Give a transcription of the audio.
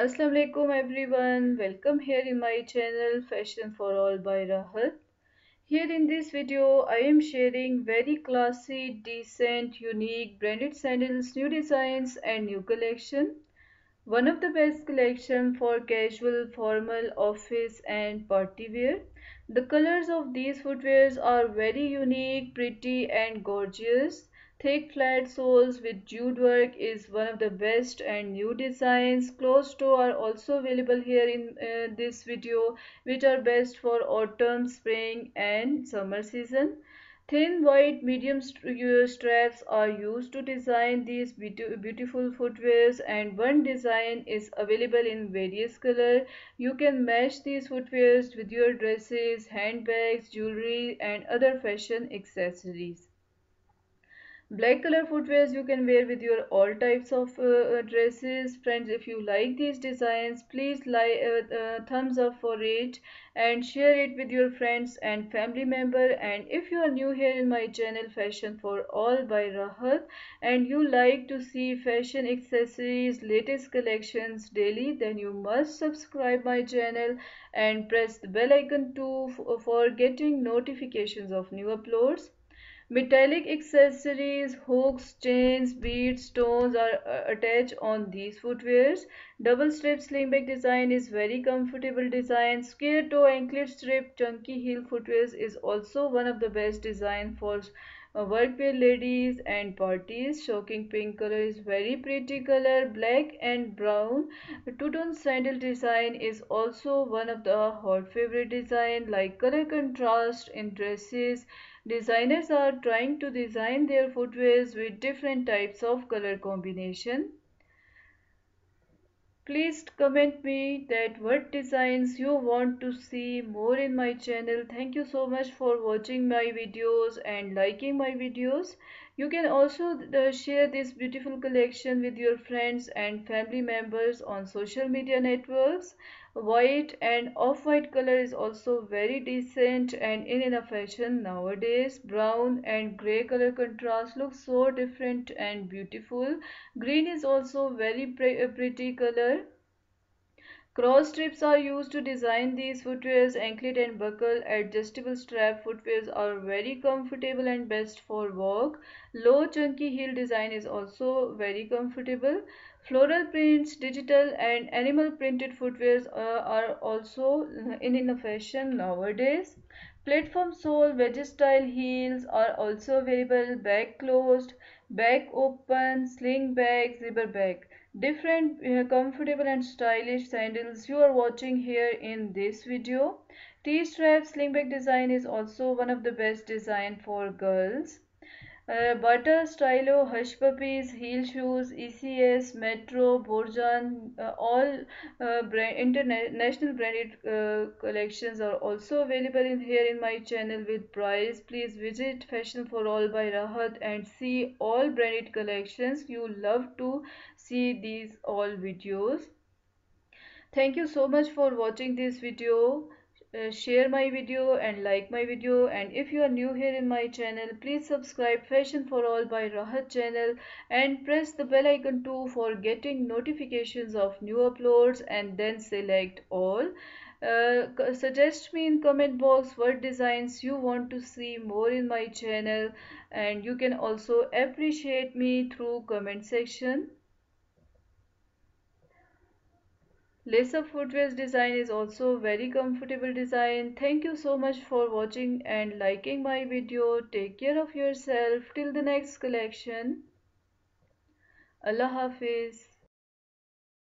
Assalamu alaikum everyone, welcome here in my channel Fashion 4 All by Rahat. Here in this video I am sharing very classy, decent, unique branded sandals, new designs and new collection. One of the best collection for casual, formal, office and party wear. The colors of these footwears are very unique, pretty and gorgeous. Thick flat soles with jute work is one of the best and new designs. Closed toe are also available here in this video, which are best for autumn, spring and summer season. Thin white medium straps are used to design these beautiful footwears, and one design is available in various colors. You can match these footwears with your dresses, handbags, jewelry and other fashion accessories. Black color footwears you can wear with your all types of dresses. Friends, if you like these designs, please like thumbs up for it and share it with your friends and family member. And if you are new here in my channel Fashion 4 All by Rahat and you like to see fashion accessories, latest collections daily, then you must subscribe my channel and press the bell icon too for getting notifications of new uploads. Metallic accessories, hooks, chains, beads, stones are attached on these footwears. Double strip slingback design is very comfortable design. Square toe anklet strip chunky heel footwears is also one of the best design for workwear ladies and parties. Shocking pink color is very pretty color. Black and brown two-tone sandal design is also one of the hot favorite design. Like color contrast in dresses, designers are trying to design their footwears with different types of color combination. Please comment me that what designs you want to see more in my channel. Thank you so much for watching my videos and liking my videos. You can also share this beautiful collection with your friends and family members on social media networks. White and off-white color is also very decent and in a fashion nowadays. Brown and grey color contrast looks so different and beautiful. Green is also very pretty color. Cross strips are used to design these footwears. Anklet and buckle adjustable strap footwears are very comfortable and best for walk. Low chunky heel design is also very comfortable. Floral prints, digital and animal printed footwears are also in a fashion nowadays. Platform sole, wedge style heels are also available. Back closed, back open, sling back, zipper back. Different comfortable and stylish sandals you are watching here in this video. T-strap slingback design is also one of the best design for girls. Butter Stylo, Hush Puppies, heel shoes, E C S, Metro, Borjan, all international branded collections are also available in here in my channel with price. Please visit Fashion 4 All by Rahat and see all branded collections. You love to see these all videos. Thank you so much for watching this video. Share my video and like my video, and if you are new here in my channel, please subscribe Fashion 4 All by Rahat channel and press the bell icon too for getting notifications of new uploads, and then select all. Suggest me in comment box what designs you want to see more in my channel, and you can also appreciate me through comment section. Lace-up footwear design is also very comfortable design. Thank you so much for watching and liking my video. Take care of yourself till the next collection. Allah Hafiz.